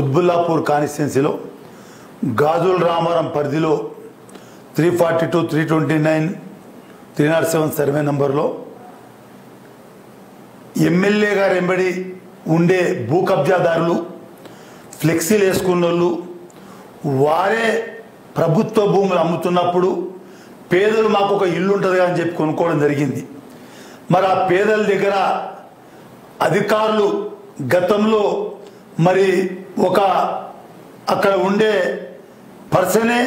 కుత్బుల్లాపూర్ కాన్స్టిట్యున్సీలో గాజుల రామారం పరిధిలో 342 329 307 సర్వే నంబర్లో ఎమ్మెల్యే గారు ఎంబడి ఉండే భూ కబ్జాదారులు ఫ్లెక్సీలు వేసుకున్నోళ్ళు వారే ప్రభుత్వ భూములు అమ్ముతున్నప్పుడు పేదలు మాకు ఒక ఇల్లు ఉంటుందిగా అని చెప్పి కొనుక్కోవడం జరిగింది. మరి ఆ పేదల దగ్గర అధికారులు గతంలో మరి ఒక అక్కడ ఉండే పర్సనే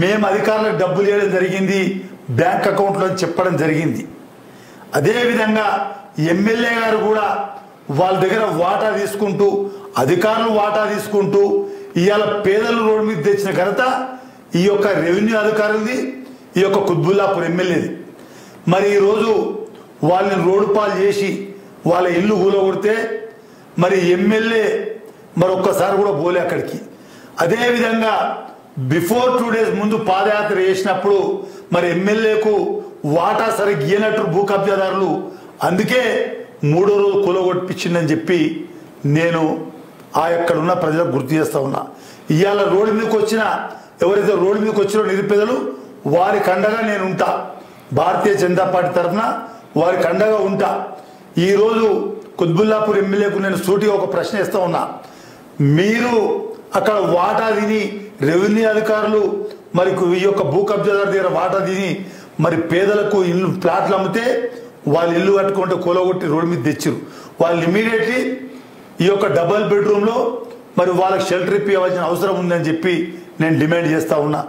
మేము అధికారులకు డబ్బులు ఇవ్వడం జరిగింది బ్యాంక్ అకౌంట్లో అని చెప్పడం జరిగింది. అదేవిధంగా ఎమ్మెల్యే గారు కూడా వాళ్ళ దగ్గర వాటా తీసుకుంటూ అధికారులు వాటా తీసుకుంటూ ఇవాళ పేదలు రోడ్డు మీద తెచ్చిన ఘనత ఈ యొక్క రెవెన్యూ అధికారులది, ఈ యొక్క కుత్బుల్లాపూర్ ఎమ్మెల్యేది. మరి ఈరోజు వాళ్ళని రోడ్డు పాలు చేసి వాళ్ళ ఇల్లు కూలగొడితే మరి ఎమ్మెల్యే మరొక్కసారి కూడా పోలే అక్కడికి. అదేవిధంగా బిఫోర్ 2 days ముందు పాదయాత్ర చేసినప్పుడు మరి ఎమ్మెల్యేకు వాటా సరిగ్గా ఇయ్యనట్టు భూ కబ్జాదారులు అందుకే మూడో రోజు కూలగొట్టించిందని చెప్పి నేను ఆ ఎక్కడ ఉన్న ప్రజలకు గుర్తు చేస్తూ ఉన్నా. ఇవాళ రోడ్డు మీదకి వచ్చిన ఎవరైతే రోడ్డు మీదకి వచ్చినో నిరుపేదలు వారికి అండగా నేను ఉంటా, భారతీయ జనతా పార్టీ తరఫున వారికి అండగా ఉంటా. ఈరోజు కుత్బుల్లాపూర్ ఎమ్మెల్యేకు నేను సూటిగా ఒక ప్రశ్న ఇస్తూ ఉన్నా. మీరు అక్కడ వాటా తిని రెవెన్యూ అధికారులు మరి ఈ యొక్క భూ కబ్జాదారు దగ్గర వాటా తిని మరి పేదలకు ఇల్లు ప్లాట్లు అమ్మితే వాళ్ళు ఇల్లు కట్టుకుంటే కూలగొట్టి రోడ్డు మీద తెచ్చారు. వాళ్ళు ఇమీడియట్లీ ఈ యొక్క డబల్ బెడ్రూమ్లో మరి వాళ్ళకి షెల్టర్ ఇవ్వాల్సిన అవసరం ఉందని చెప్పి నేను డిమాండ్ చేస్తూ ఉన్నా.